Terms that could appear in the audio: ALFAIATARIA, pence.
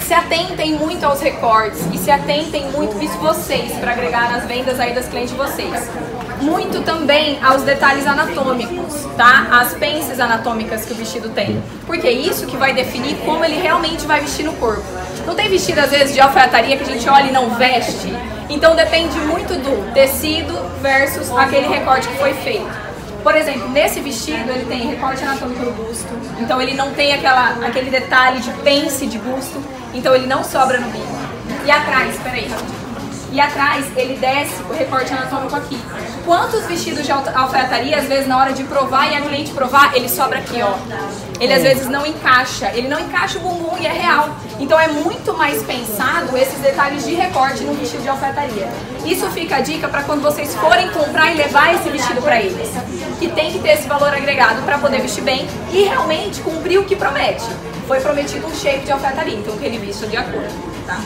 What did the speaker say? se atentem muito aos recortes e se atentem muito, isso vocês, para agregar nas vendas aí das clientes de vocês. Muito também aos detalhes anatômicos, tá? As pences anatômicas que o vestido tem. Porque é isso que vai definir como ele realmente vai vestir no corpo. Não tem vestido, às vezes, de alfaiataria que a gente olha e não veste? Então depende muito do tecido versus aquele recorte que foi feito. Por exemplo, nesse vestido ele tem recorte anatômico no busto, então ele não tem aquele detalhe de pence de busto, então ele não sobra no bico. E atrás, ele desce o recorte anatômico aqui. Quantos vestidos de alfaiataria, às vezes na hora de provar e a cliente provar, ele sobra aqui, ó. Ele às vezes não encaixa, o bumbum e é real. Então é muito mais pensado esses detalhes de recorte no vestido de alfaiataria. Isso fica a dica para quando vocês forem comprar e levar esse vestido para eles. Que tem que ter esse valor agregado para poder vestir bem e realmente cumprir o que promete. Foi prometido um shape de alfaiataria, então que ele vista de acordo, tá?